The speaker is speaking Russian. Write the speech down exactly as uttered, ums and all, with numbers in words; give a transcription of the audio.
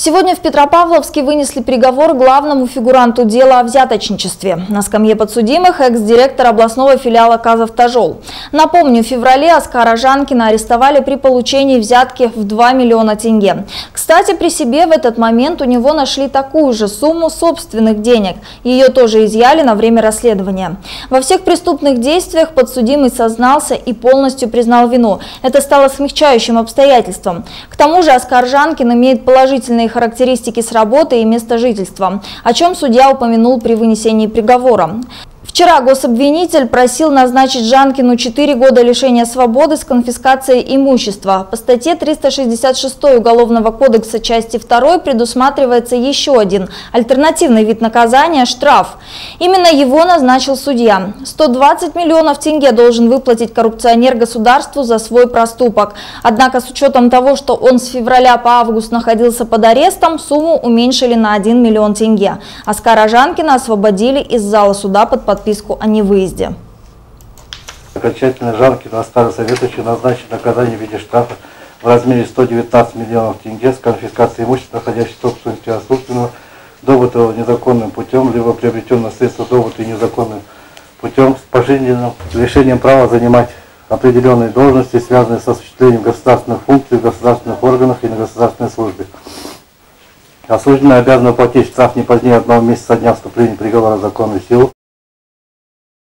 Сегодня в Петропавловске вынесли приговор главному фигуранту дела о взяточничестве. На скамье подсудимых экс-директор областного филиала «Казавтожол». Напомню, в феврале Аскара Жанкина арестовали при получении взятки в два миллиона тенге. Кстати, при себе в этот момент у него нашли такую же сумму собственных денег. Ее тоже изъяли на время расследования. Во всех преступных действиях подсудимый сознался и полностью признал вину. Это стало смягчающим обстоятельством. К тому же Аскар Жанкин имеет положительные характеристики с работы и места жительства, о чем судья упомянул при вынесении приговора. Вчера гособвинитель просил назначить Жанкину четыре года лишения свободы с конфискацией имущества. По статье триста шестьдесят шесть Уголовного кодекса части второй предусматривается еще один альтернативный вид наказания – штраф. Именно его назначил судья. сто двадцать миллионов тенге должен выплатить коррупционер государству за свой проступок. Однако с учетом того, что он с февраля по август находился под арестом, сумму уменьшили на один миллион тенге. Аскара Жанкина освободили из зала суда под подписку. подписку о невыезде. Окончательно Жанкина Аскара Советовича назначить наказание в виде штрафа в размере ста девятнадцати миллионов тенге с конфискацией имущества, находящейся в собственности осужденного, добытого незаконным путем, либо приобретенного средства, добытого незаконным путем, с пожизненным лишением права занимать определенные должности, связанные с осуществлением государственных функций в государственных органах и на государственной службе. Осужденный обязан платить штраф не позднее одного месяца со дня вступления приговора в законную силу.